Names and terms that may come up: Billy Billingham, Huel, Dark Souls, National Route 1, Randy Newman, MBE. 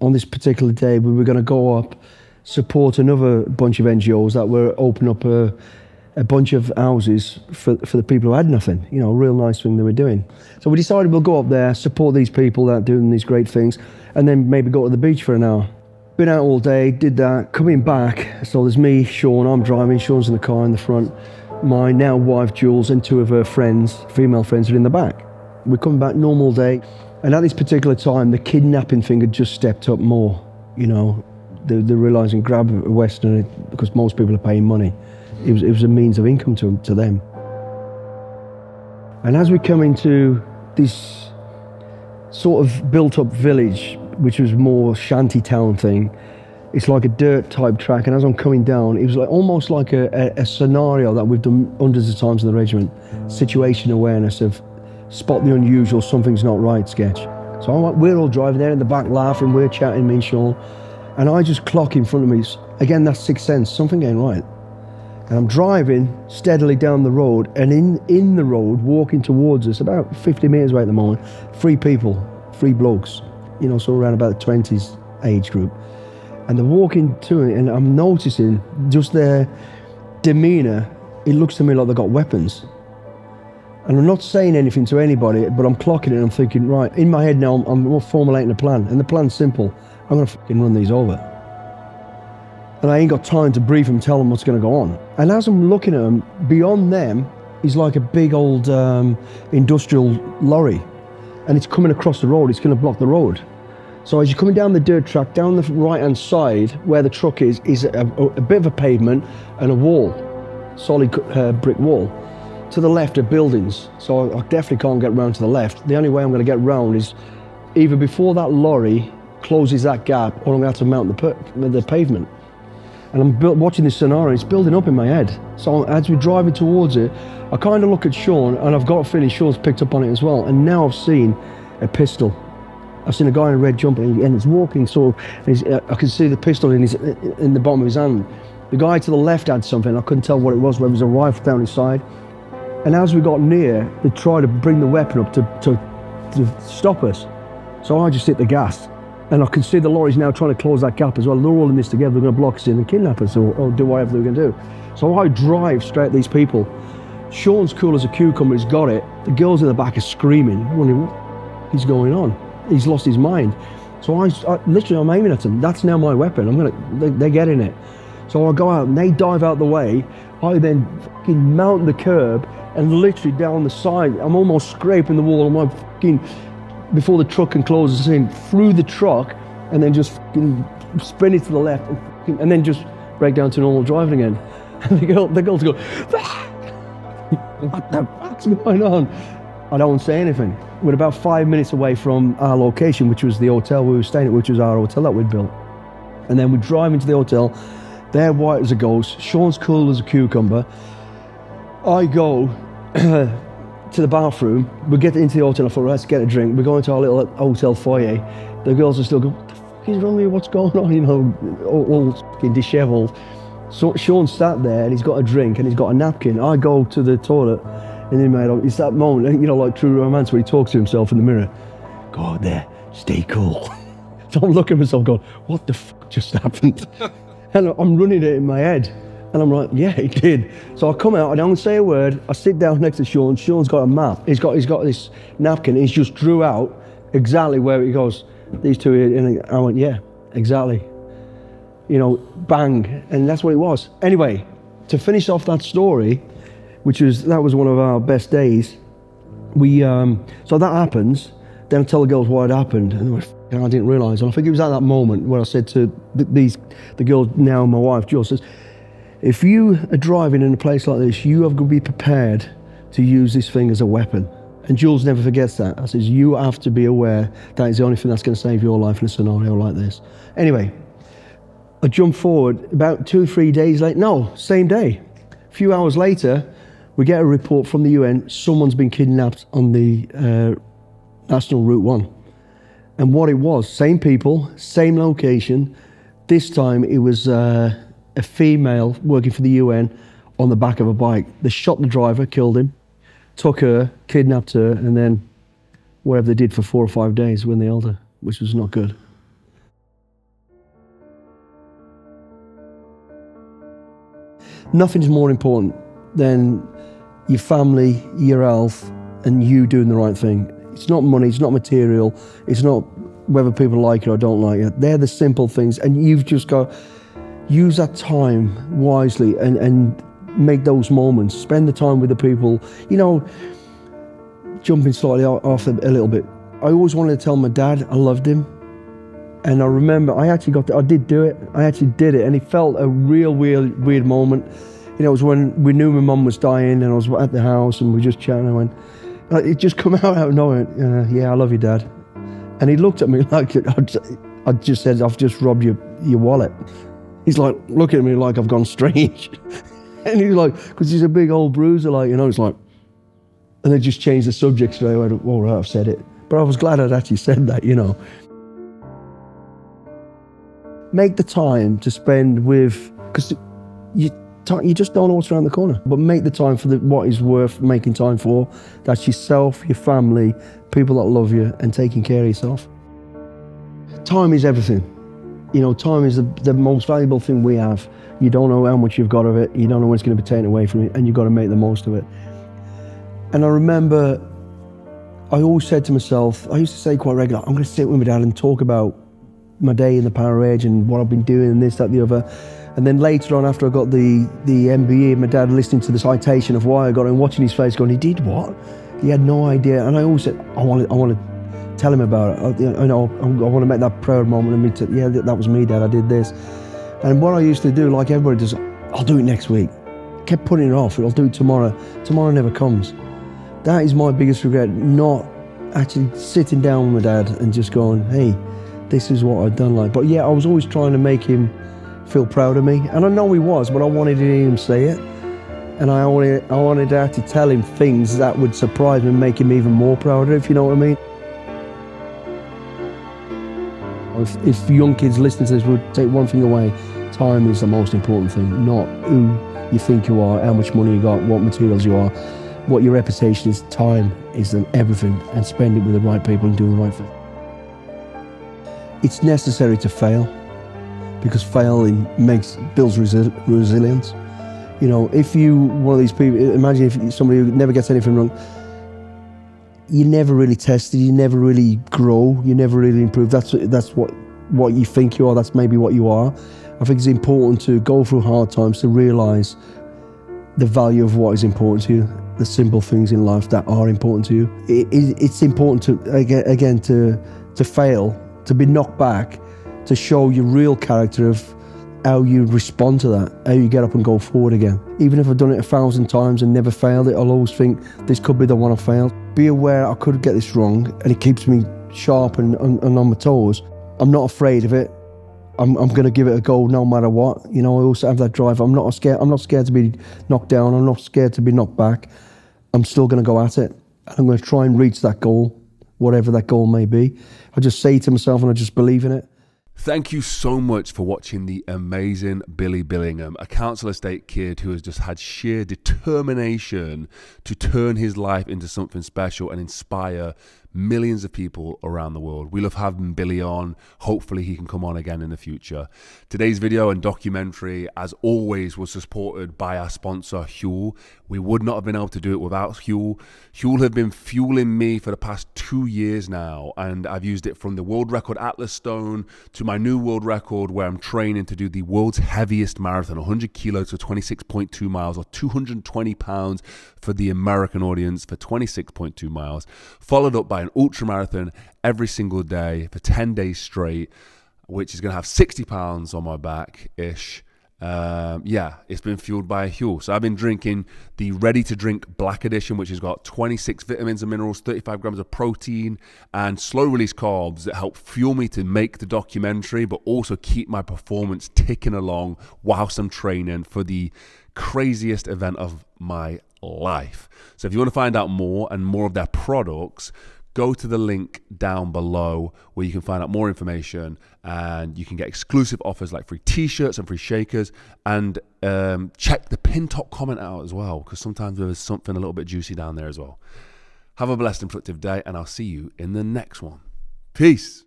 on this particular day, we were going to go up, support another bunch of NGOs that were opening up a bunch of houses for the people who had nothing, you know, a real nice thing they were doing. So we decided we'll go up there, support these people that are doing these great things, and then maybe go to the beach for an hour. Been out all day, did that, coming back, so there's me, Sean, I'm driving, Sean's in the car in the front, my now wife Jules and two of her friends, female friends, are in the back. We're coming back, normal day, and at this particular time, the kidnapping thing had just stepped up more, you know. They're realising grab a Westerner, because most people are paying money. It was a means of income to them. And as we come into this sort of built-up village, which was more shanty town thing, it's like a dirt type track. And as I'm coming down, it was like, almost like a scenario that we've done hundreds of times in the regiment. Situation awareness of spot the unusual, something's not right sketch. So we're all driving there in the back laughing, we're chatting, me and Sean. And I just clock in front of me, again, that's sixth sense, something ain't right. And I'm driving steadily down the road, and in the road, walking towards us, about 50 metres away at the moment, three people, three blokes, you know, so around about the 20s age group. And they're walking to it, and I'm noticing just their demeanour, it looks to me like they've got weapons. And I'm not saying anything to anybody, but I'm clocking it and I'm thinking, right, in my head now, I'm formulating a plan, and the plan's simple. I'm gonna fucking run these over. And I ain't got time to brief them, tell them what's gonna go on. And as I'm looking at them, beyond them is like a big old industrial lorry, and it's coming across the road, it's gonna block the road. So as you're coming down the dirt track, down the right-hand side, where the truck is a bit of a pavement and a wall, solid brick wall. To the left are buildings, so I definitely can't get round to the left. The only way I'm gonna get round is either before that lorry closes that gap, or I'm going to have to mount the pavement. And I'm watching this scenario, it's building up in my head. So as we're driving towards it, I kind of look at Sean, and I've got a feeling Sean's picked up on it as well. And now I've seen a pistol. I've seen a guy in a red jumper, and he's walking, so I can see the pistol in the bottom of his hand. The guy to the left had something, I couldn't tell what it was, whether it was a rifle down his side. And as we got near, they tried to bring the weapon up to stop us. So I just hit the gas. And I can see the lorries now trying to close that gap as well. They're all in this together, they're going to block us in and kidnap us, or do whatever they're going to do. So I drive straight at these people. Sean's cool as a cucumber, he's got it. The girls in the back are screaming, wondering what is going on. He's lost his mind. So literally, I'm aiming at them. That's now my weapon. They're getting it. So I go out and they dive out the way. I then fucking mount the curb and literally down the side, I'm almost scraping the wall. I'm fucking, before the truck can close us in, through the truck, and then just spin it to the left, and then just break down to normal driving again. And the girls go, what the fuck's going on? I don't say anything. We're about 5 minutes away from our location, which was the hotel we were staying at, which was our hotel that we'd built. And then we drive into the hotel, they're white as a ghost, Sean's cool as a cucumber. I go, to the bathroom, we get into the hotel, I thought, let's get a drink. We're going to our little hotel foyer. The girls are still going, what the fuck is wrong with you? What's going on? You know, all fucking dishevelled. So Sean sat there and he's got a drink and he's got a napkin. I go to the toilet and then, mate, it's that moment, you know, like True Romance, where he talks to himself in the mirror. Go out there, stay cool. So I'm looking at myself going, what the fuck just happened? And I'm running it in my head. And I'm like, yeah, he did. So I come out, I don't say a word, I sit down next to Sean, Sean's got a map, he's got this napkin, he's just drew out exactly where he goes, these two here, and I went, yeah, exactly. You know, bang, and that's what it was. Anyway, to finish off that story, that was one of our best days, so that happens, then I tell the girls what had happened, and they were, I didn't realise, and I think it was at that moment where I said to the girl, now my wife, Jill, says, if you are driving in a place like this, you have got to be prepared to use this thing as a weapon. And Jules never forgets that. I says, you have to be aware that is the only thing that's going to save your life in a scenario like this. Anyway, I jump forward about 2 or 3 days later. No, same day. A few hours later, we get a report from the UN. Someone's been kidnapped on the National Route 1. And what it was, same people, same location. This time it was... a female working for the UN on the back of a bike. They shot the driver, killed him, took her, kidnapped her, and then whatever they did for 4 or 5 days when they held her, which was not good. Nothing's more important than your family, your health, and you doing the right thing. It's not money, it's not material, it's not whether people like it or don't like it. They're the simple things, and you've just got to use that time wisely and make those moments. Spend the time with the people. You know, jumping slightly off a little bit, I always wanted to tell my dad I loved him. And I remember I actually got to, I actually did it, and it felt a real weird moment. You know, it was when we knew my mum was dying, and I was at the house and we were just chatting, and I went, it just come out of nowhere, yeah, I love you, Dad. And he looked at me like, I just said, I've just robbed your wallet. He's like, looking at me like I've gone strange. And he's like, because he's a big old bruiser, like, you know, it's like, and they just changed the subject straight away. All right, I've said it. But I was glad I'd actually said that, you know. Make the time to spend with, because you just don't know what's around the corner. But make the time for what is worth making time for. That's yourself, your family, people that love you, and taking care of yourself. Time is everything. You know, time is the most valuable thing we have. You don't know how much you've got of it. You don't know when it's going to be taken away from you, and you've got to make the most of it. And I remember, I always said to myself, I used to say quite regularly, I'm going to sit with my dad and talk about my day in the Power Age and what I've been doing and this, that, the other. And then later on, after I got the MBE, my dad listening to the citation of why I got it and watching his face going, he did what? He had no idea. And I always said, I want to tell him about it. I want to make that proud moment of me to, yeah, that was me, Dad, I did this. And what I used to do, like everybody does, I'll do it next week. Kept putting it off, I'll do it tomorrow. Tomorrow never comes. That is my biggest regret, not actually sitting down with Dad and just going, hey, this is what I've done, like. But yeah, I was always trying to make him feel proud of me. And I know he was, but I wanted to hear him say it. And I wanted to actually tell him things that would surprise him and make him even more prouder, if you know what I mean. If young kids listening to this would take one thing away, time is the most important thing, not who you think you are, how much money you got, what materials you are, what your reputation is. Time is everything, and spend it with the right people and do the right thing. It's necessary to fail, because failing builds resilience. You know, if you one of these people, imagine if somebody who never gets anything wrong, you never really test it, you never really grow, you never really improve. That's what you think you are, that's maybe what you are. I think it's important to go through hard times to realise the value of what is important to you, the simple things in life that are important to you. It's important to, again, to fail, to be knocked back, to show your real character of how you respond to that, how you get up and go forward again. Even if I've done it 1,000 times and never failed it, I'll always think, this could be the one I failed. Be aware I could get this wrong, and it keeps me sharp and on my toes. I'm not afraid of it. I'm going to give it a go no matter what. You know, I also have that drive. I'm not scared to be knocked down. I'm not scared to be knocked back. I'm still going to go at it. I'm going to try and reach that goal, whatever that goal may be. I just say to myself, and I just believe in it. Thank you so much for watching the amazing Billy Billingham, a council estate kid who has just had sheer determination to turn his life into something special and inspire millions of people around the world. We love having Billy on. Hopefully he can come on again in the future. Today's video and documentary, as always, was supported by our sponsor, Huel. We would not have been able to do it without Huel. Huel have been fueling me for the past 2 years now, and I've used it from the world record Atlas Stone to my new world record, where I'm training to do the world's heaviest marathon, 100 kilos for 26.2 miles, or 220 pounds for the American audience for 26.2 miles, followed up by an ultra marathon every single day for 10 days straight, which is going to have 60 pounds on my back ish. Yeah, it's been fueled by Huel. So I've been drinking the ready to drink black edition, which has got 26 vitamins and minerals, 35 grams of protein, and slow release carbs that help fuel me to make the documentary, but also keep my performance ticking along whilst I'm training for the craziest event of my life. So if you want to find out more and more of their products, go to the link down below where you can find out more information, and you can get exclusive offers like free t-shirts and free shakers, and check the pin top comment out as well, because sometimes there's something a little bit juicy down there as well. Have a blessed and productive day, and I'll see you in the next one. Peace.